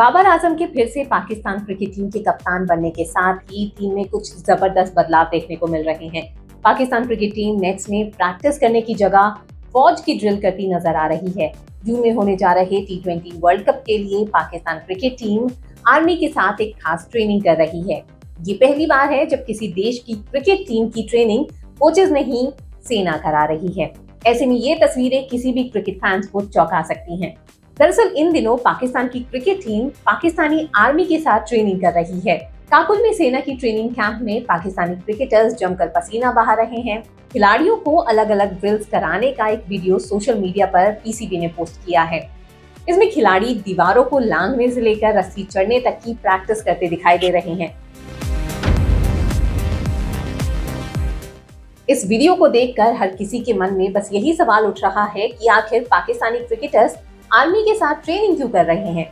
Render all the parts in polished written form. बाबर आजम के फिर से पाकिस्तान क्रिकेट टीम के कप्तान बनने के साथ ही टीम में कुछ जबरदस्त बदलाव देखने को मिल रहे हैं। पाकिस्तान क्रिकेट टीम नेट्स में प्रैक्टिस करने की जगह फौज की ड्रिल करती नजर आ रही है। जून में होने जा रहे T20 वर्ल्ड कप के लिए पाकिस्तान क्रिकेट टीम आर्मी के साथ एक खास ट्रेनिंग कर रही है। ये पहली बार है जब किसी देश की क्रिकेट टीम की ट्रेनिंग कोचेज नहीं सेना करा रही है। ऐसे में ये तस्वीरें किसी भी क्रिकेट फैंस को चौंका सकती हैं। दरअसल इन दिनों पाकिस्तान की क्रिकेट टीम पाकिस्तानी आर्मी के साथ ट्रेनिंग कर रही है। काबुल में सेना की ट्रेनिंग कैंप में पाकिस्तानी क्रिकेटर्स जमकर पसीना बहा रहे हैं। खिलाड़ियों को अलग अलग ड्रिल्स कराने का एक वीडियो सोशल मीडिया पर PCB ने पोस्ट किया है। इसमें खिलाड़ी दीवारों को लांघने से लेकर रस्सी चढ़ने तक की प्रैक्टिस करते दिखाई दे रहे हैं। इस वीडियो को देखकर हर किसी के मन में बस यही सवाल उठ रहा है कि आखिर पाकिस्तानी क्रिकेटर्स आर्मी के साथ ट्रेनिंग क्यों कर रहे हैं।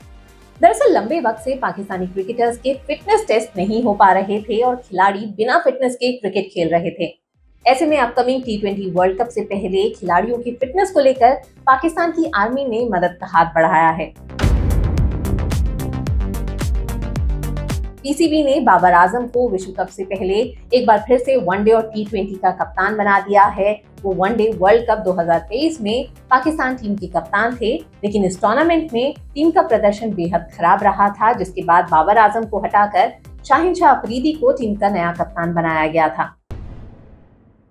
दरअसल लंबे वक्त से पाकिस्तानी क्रिकेटर्स के फिटनेस टेस्ट नहीं हो पा रहे थे और खिलाड़ी बिना फिटनेस के क्रिकेट खेल रहे थे। ऐसे में अपकमिंग T20 वर्ल्ड कप से पहले खिलाड़ियों की फिटनेस को लेकर पाकिस्तान की आर्मी ने मदद का हाथ बढ़ाया है। PCB ने बाबर आजम को विश्व कप से पहले एक बार फिर से वनडे और T20 का कप्तान बना दिया है। वो वनडे वर्ल्ड कप 2023 में पाकिस्तान टीम के कप्तान थे, लेकिन इस टूर्नामेंट में टीम का प्रदर्शन बेहद खराब रहा था, जिसके बाद बाबर आजम को हटाकर शाहीन अफरीदी को टीम का नया कप्तान बनाया गया था।